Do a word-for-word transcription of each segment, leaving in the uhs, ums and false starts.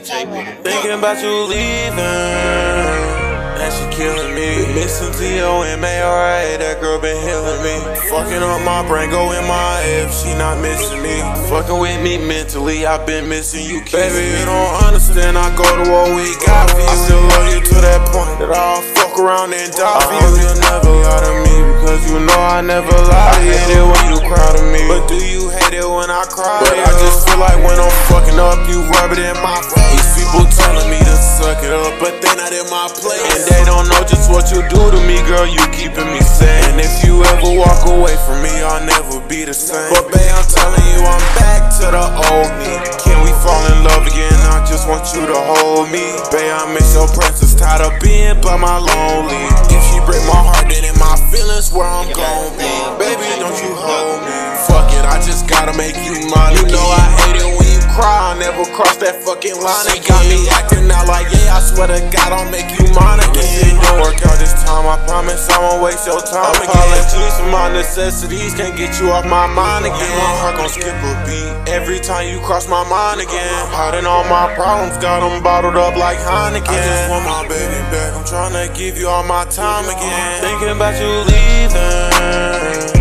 Thinking about you leaving, that she killing me. Mixing T O M A R, that girl been healing me. Fucking up my Bringo in my F, she not missing me. Fucking with me mentally, I been missing you, baby. You don't understand, I go to war with God. I still love you to that point that I'll fuck around and die. I hope you'll never lie to me, because you know I never lie to you. I hate it when you cry to me, but do you hate it when I cry? But I just feel like when I'm fucking up, you rub it in my face. People telling me to suck it up, but they're not in my place. And they don't know just what you do to me, girl, you keeping me sane. And if you ever walk away from me, I'll never be the same. But babe, I'm telling you, I'm back to the old me. Can we fall in love again? I just want you to hold me. Babe, I miss your presence, tired of being by my lonely. If she break my heart, then in my feelings where I'm gon' be. Baby, don't you hold me. Fuck it, I just gotta make you mine. You know I hate it when you cry, I never cross that fucking line. They got me acting out like, yeah, I swear to God I'll make you mine again. It don't work out this time, I promise I won't waste your time again. Apologies for my necessities, can't get you off my mind again. And my heart gon' skip a beat every time you cross my mind again. Hiding all my problems, got them bottled up like Heineken. I just want my baby back, I'm tryna give you all my time again. Thinking about you leaving,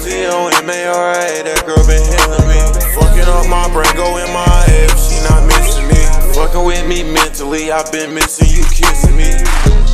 T O M A R, that girl been healing me. Fucking up my Bringo in my F, she not missing me. Fucking with me mentally, I've been missing you kissing me.